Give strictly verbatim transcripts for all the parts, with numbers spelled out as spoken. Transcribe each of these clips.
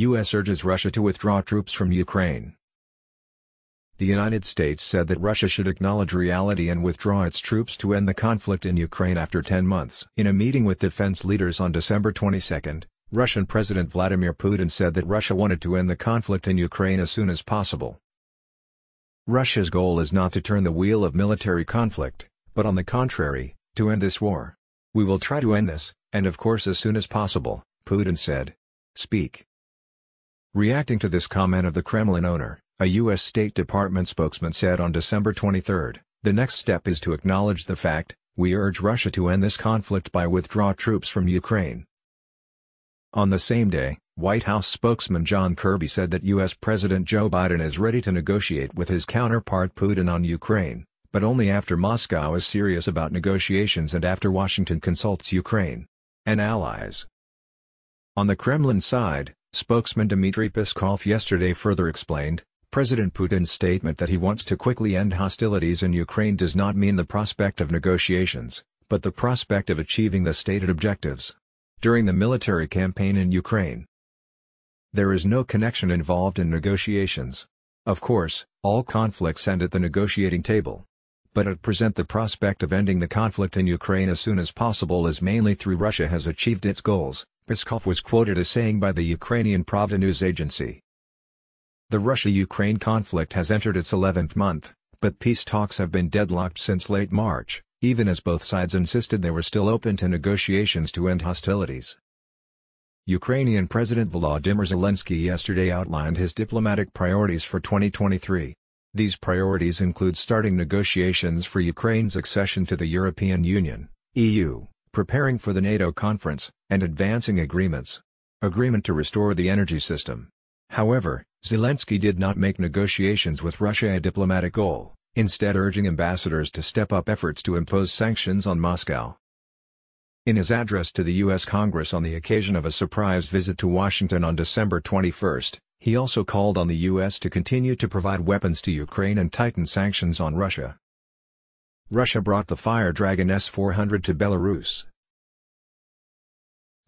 U S urges Russia to withdraw troops from Ukraine. The United States said that Russia should acknowledge reality and withdraw its troops to end the conflict in Ukraine after ten months. In a meeting with defense leaders on December twenty-second, Russian President Vladimir Putin said that Russia wanted to end the conflict in Ukraine as soon as possible. Russia's goal is not to turn the wheel of military conflict, but on the contrary, to end this war. We will try to end this, and of course as soon as possible, Putin said. Speak. Reacting to this comment of the Kremlin owner, a U S State Department spokesman said on December twenty-third, the next step is to acknowledge the fact, we urge Russia to end this conflict by withdraw troops from Ukraine. On the same day, White House spokesman John Kirby said that U S President Joe Biden is ready to negotiate with his counterpart Putin on Ukraine, but only after Moscow is serious about negotiations and after Washington consults Ukraine and allies. On the Kremlin side, spokesman Dmitry Peskov yesterday further explained, President Putin's statement that he wants to quickly end hostilities in Ukraine does not mean the prospect of negotiations, but the prospect of achieving the stated objectives during the military campaign in Ukraine. There is no connection involved in negotiations. Of course, all conflicts end at the negotiating table. But at present the prospect of ending the conflict in Ukraine as soon as possible is mainly through Russia has achieved its goals, Peskov was quoted as saying by the Ukrainian Pravda news agency. The Russia-Ukraine conflict has entered its eleventh month, but peace talks have been deadlocked since late March, even as both sides insisted they were still open to negotiations to end hostilities. Ukrainian President Volodymyr Zelenskyy yesterday outlined his diplomatic priorities for twenty twenty-three. These priorities include starting negotiations for Ukraine's accession to the European Union, E U, preparing for the NATO conference, and advancing agreements. Agreement to restore the energy system. However, Zelenskyy did not make negotiations with Russia a diplomatic goal, instead urging ambassadors to step up efforts to impose sanctions on Moscow. In his address to the U S Congress on the occasion of a surprise visit to Washington on December twenty-first, he also called on the U S to continue to provide weapons to Ukraine and tighten sanctions on Russia. Russia brought the Fire Dragon S four hundred to Belarus.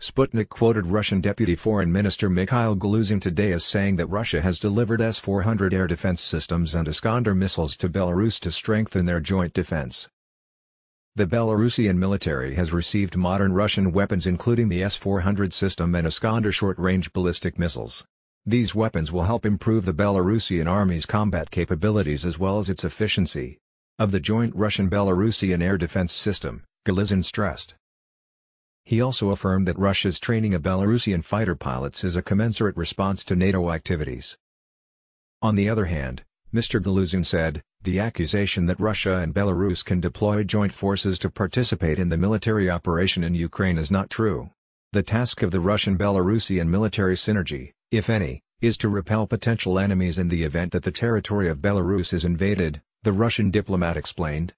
Sputnik quoted Russian Deputy Foreign Minister Mikhail Galuzin today as saying that Russia has delivered S four hundred air defense systems and Iskander missiles to Belarus to strengthen their joint defense. The Belarusian military has received modern Russian weapons including the S four hundred system and Iskander short-range ballistic missiles. These weapons will help improve the Belarusian army's combat capabilities as well as its efficiency. Of the joint Russian-Belarusian air defense system, Galuzin stressed. He also affirmed that Russia's training of Belarusian fighter pilots is a commensurate response to NATO activities. On the other hand, Mister Galuzin said, the accusation that Russia and Belarus can deploy joint forces to participate in the military operation in Ukraine is not true. The task of the Russian-Belarusian military synergy, if any, is to repel potential enemies in the event that the territory of Belarus is invaded, the Russian diplomat explained.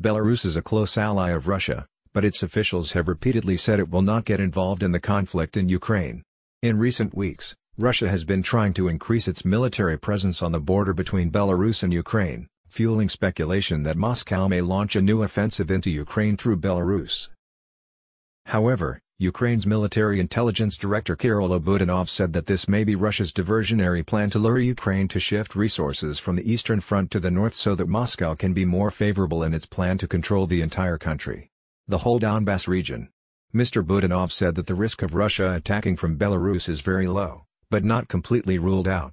Belarus is a close ally of Russia, but its officials have repeatedly said it will not get involved in the conflict in Ukraine. In recent weeks, Russia has been trying to increase its military presence on the border between Belarus and Ukraine, fueling speculation that Moscow may launch a new offensive into Ukraine through Belarus. However, Ukraine's military intelligence director Kyrylo Budanov said that this may be Russia's diversionary plan to lure Ukraine to shift resources from the eastern front to the north so that Moscow can be more favorable in its plan to control the entire country. The whole Donbass region. Mister Budanov said that the risk of Russia attacking from Belarus is very low, but not completely ruled out.